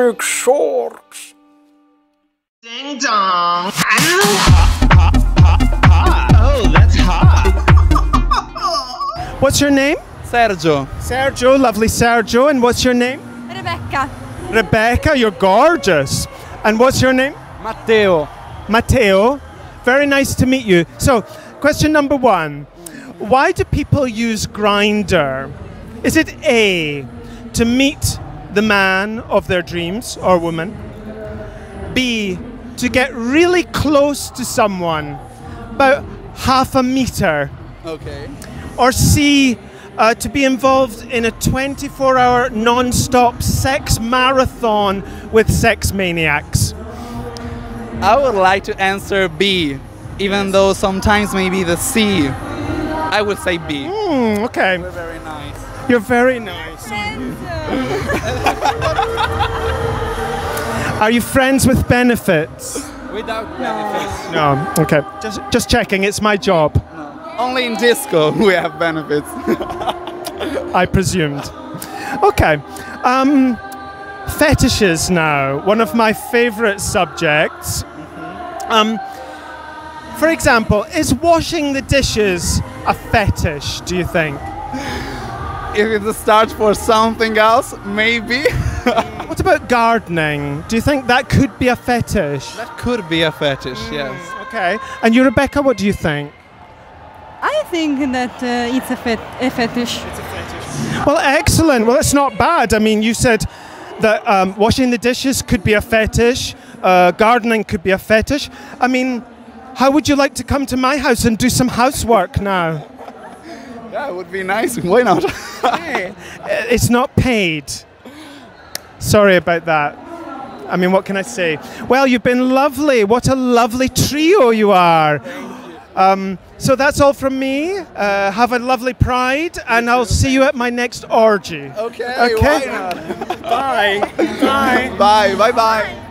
comic shorts. Ding dong. Oh, that's hot. What's your name? Sergio. Sergio, lovely Sergio. And what's your name? Rebecca. Rebecca, you're gorgeous. And what's your name? Matteo. Matteo, very nice to meet you. So, question number one. Why do people use Grindr? Is it A, to meet the man of their dreams or woman? B, to get really close to someone, about 1/2 meter. Okay. Or C, to be involved in a 24-hour non-stop sex marathon with sex maniacs. I would like to answer B, even though sometimes maybe the C. I would say B. Mm, okay. You're very nice. You're very nice. Are you friends with benefits? Without benefits. No. Okay. Just checking. It's my job. No. Only in disco we have benefits. I presumed. Okay. Fetishes now. One of my favorite subjects. Mm-hmm. For example, is washing the dishes a fetish, do you think? If it starts for something else, maybe. What about gardening? Do you think that could be a fetish? That could be a fetish, yes. Okay. And you, Rebecca, what do you think? I think that it's a fetish. It's a fetish. Well, excellent. Well, it's not bad. I mean, you said that washing the dishes could be a fetish. Gardening could be a fetish. I mean, how would you like to come to my house and do some housework now? That would be nice. Why not? It's not paid. Sorry about that. I mean, what can I say? Well, you've been lovely. What a lovely trio you are. So that's all from me. Have a lovely Pride, and I'll see you at my next orgy. Okay. Okay. Why not? Bye. Bye. Bye. Bye. Bye.